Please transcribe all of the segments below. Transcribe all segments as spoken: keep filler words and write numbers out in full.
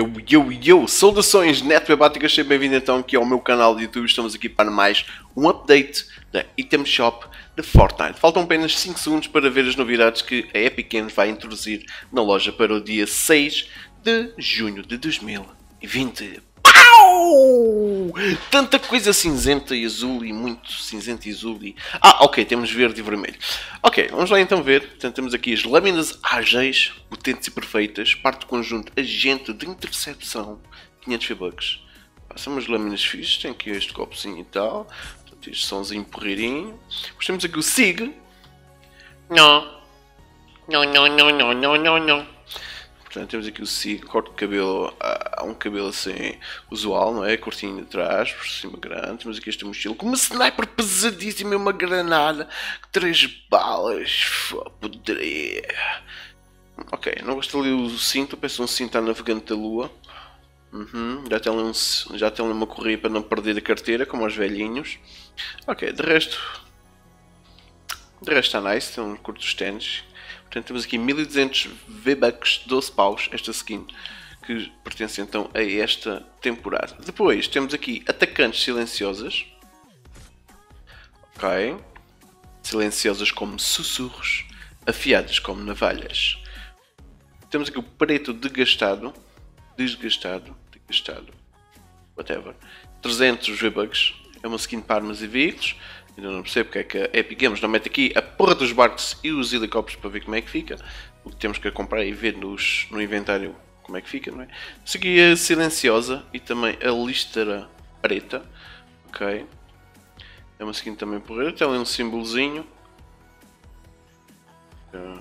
Eu, eu, eu, saudações netwebáticas, sejam bem-vindos então aqui ao meu canal de YouTube. Estamos aqui para mais um update da Item Shop de Fortnite. Faltam apenas cinco segundos para ver as novidades que a Epic Games vai introduzir na loja para o dia seis de junho de dois mil e vinte. Pau! Tanta coisa cinzenta e azul e muito cinzenta e azul e... Ah, ok, temos verde e vermelho. Ok, vamos lá então ver. Portanto, temos aqui as lâminas ágeis, potentes e perfeitas, parte do conjunto agente de intercepção, quinhentos V-Bucks. São umas lâminas fixas, tem aqui este copozinho e tal. Portanto, este somzinho porreirinho. Depois temos aqui o S I G. Não. Não, não, não, não, não, não, não. Portanto, temos aqui o C I G, corte de cabelo, há um cabelo assim usual, não é? Cortinho de trás, por cima grande. Temos aqui este mochila com uma sniper pesadíssima e uma granada, três balas, poderia. Ok, não gosto de ler o cinto, penso um cinto à navegante da lua. Uhum, já tem ali um, já tem ali uma correia para não perder a carteira, como aos velhinhos. Ok, de resto, de resto está nice, tem um curto dos tênis. Portanto, temos aqui mil e duzentos V-Bucks, doze paus, esta skin, que pertence então a esta temporada. Depois, temos aqui atacantes silenciosas. Ok. Silenciosas como sussurros, afiadas como navalhas. Temos aqui o preto desgastado. Desgastado. Desgastado. Whatever. trezentos V-Bucks. É uma skin para armas e veículos. Ainda não percebo porque é que a Epic Games não mete aqui a porra dos barcos e os helicópteros para ver como é que fica. O que temos que comprar e ver nos, no inventário como é que fica, não é? Segui a silenciosa e também a listra preta. Ok. É uma skin também porreira. Tem ali um símbolozinho. A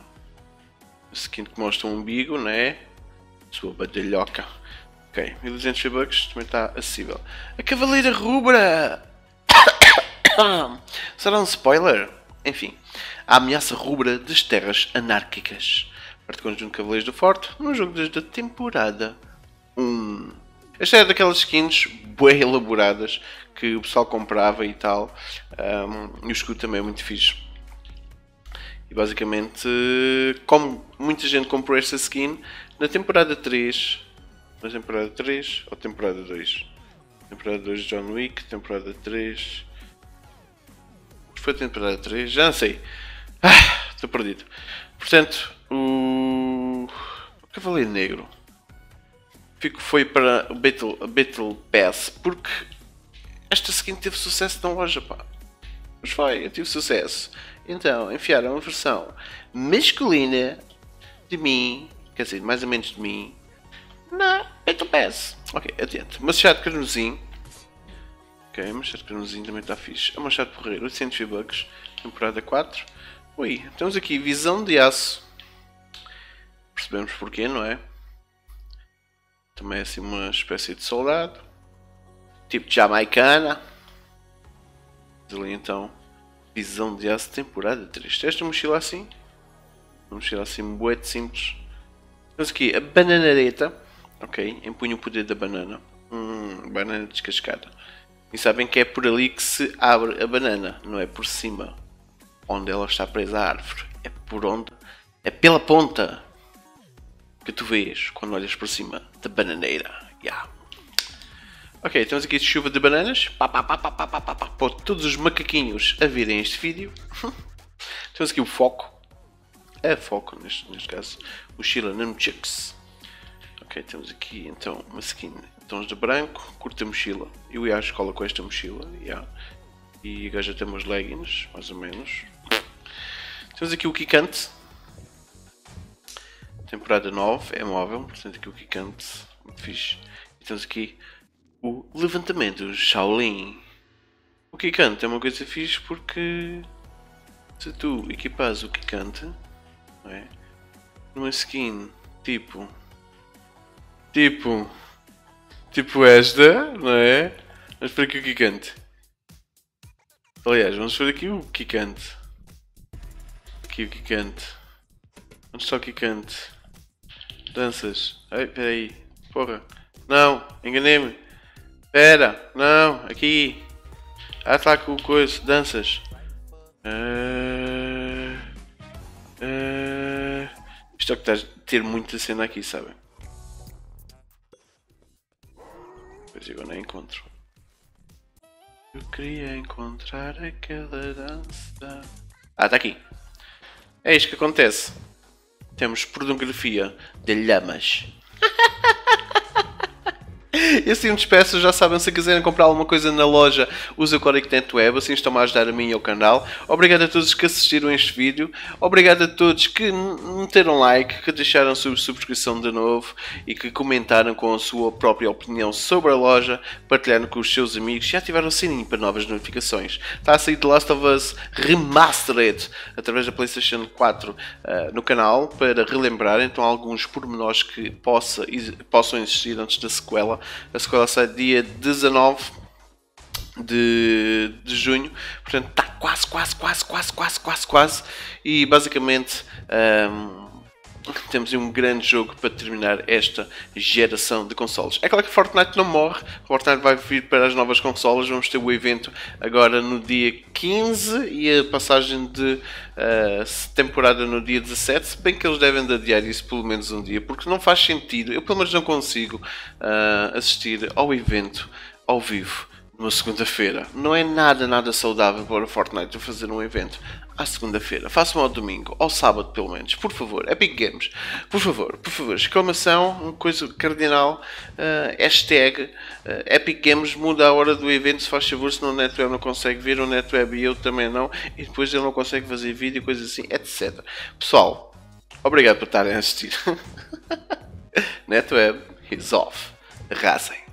skin que mostra o umbigo, não é? Sua badalhoca. Ok. mil e duzentos V-Bucks também está acessível. A Cavaleira Rubra! Ah, será um spoiler? Enfim, a ameaça rubra das terras anárquicas. Parte com o conjunto de Cavaleiros do Forte, num jogo desde a temporada um. Esta é daquelas skins bem elaboradas que o pessoal comprava e tal. Um, e o escudo também é muito fixe. E basicamente, como muita gente comprou esta skin, na temporada três... Na temporada três ou temporada dois? Temporada dois de John Wick, temporada três... Foi a temporada três, já não sei. Ah, estou perdido. Portanto, o Cavaleiro Negro Fico foi para o Battle, Battle Pass porque esta skin teve sucesso na loja, pá. Mas foi, eu tive sucesso. Então, enfiaram uma versão masculina de mim, quer dizer, mais ou menos de mim, na Battle Pass. Ok, adiante. Mas já de carnozinho. Ok, a manchete carnozinho também está fixe. A manchete porreira, oitocentos V-Bucks, temporada quatro. Ui, temos aqui visão de aço. Percebemos porquê, não é? Também é assim uma espécie de soldado. Tipo jamaicana. Mas ali então, visão de aço, temporada três. Teste uma mochila assim. Uma mochila assim, bué simples. Temos aqui a bananareta. Ok, empunha o poder da banana. Hum, banana descascada. E sabem que é por ali que se abre a banana, não é por cima, onde ela está presa à árvore. É por onde, é pela ponta que tu vês quando olhas por cima da bananeira. Yeah. Ok, temos aqui chuva de bananas, pá, pá, pá, pá, pá, pá, pá, pá, para todos os macaquinhos a virem este vídeo. Temos aqui o foco, é foco neste, neste caso, o Sheila Nunchucks. Ok, temos aqui então uma skin tons de branco, curta mochila. Eu ia à escola com esta mochila, yeah. E agora já temos leggings, mais ou menos. Temos aqui o Kikante, temporada nove, é móvel, portanto aqui o Kikante, muito fixe. E temos aqui o levantamento Shaolin. O Kikante é uma coisa fixe porque se tu equipas o Kikante, não é? Numa skin tipo... Tipo... Tipo esta, não é? Vamos por aqui o Kikante. Aliás, vamos por aqui o Kikante. Aqui o Kikante. Onde está o Kikante? Danças. Ai, peraí. Porra. Não, enganei-me. Pera, não, aqui. Ah, está lá com o coiso. Danças. Uh, uh. Isto é que estás a ter muita cena aqui, sabem? Pois eu nem encontro. Eu queria encontrar aquela dança. Ah, está aqui. É isto que acontece. Temos pornografia de lamas. E assim me despeço, já sabem, se quiserem comprar alguma coisa na loja, usem o código TentoWeb, assim estão-me a ajudar a mim e ao canal. Obrigado a todos que assistiram este vídeo, obrigado a todos que meteram like, que deixaram sub subscrição de novo e que comentaram com a sua própria opinião sobre a loja, partilharam com os seus amigos e ativaram o sininho para novas notificações. Está a sair The Last of Us Remastered através da Playstation quatro uh, no canal, para relembrar então alguns pormenores que possa, possam existir antes da sequela. A sequela sai dia dezanove de junho, portanto está quase, quase, quase, quase, quase, quase, quase. E basicamente um, temos um grande jogo para terminar esta geração de consoles. É claro que Fortnite não morre, Fortnite vai vir para as novas consoles, vamos ter o evento agora no dia quinze e a passagem de uh, temporada no dia dezassete, se bem que eles devem adiar isso pelo menos um dia, porque não faz sentido, eu pelo menos não consigo uh, assistir ao evento ao vivo numa segunda-feira. Não é nada, nada saudável para o Fortnite fazer um evento à segunda-feira. Façam ao domingo, ao sábado pelo menos, por favor. Epic Games, por favor, por favor. Exclamação, uma coisa cardinal, uh, hashtag uh, Epic Games muda a hora do evento, se faz favor, senão o NetWeb não consegue ver, o NetWeb e eu também não, e depois ele não consegue fazer vídeo, coisas assim, etcétera. Pessoal, obrigado por estarem a assistir. NetWeb is off. Arrasem.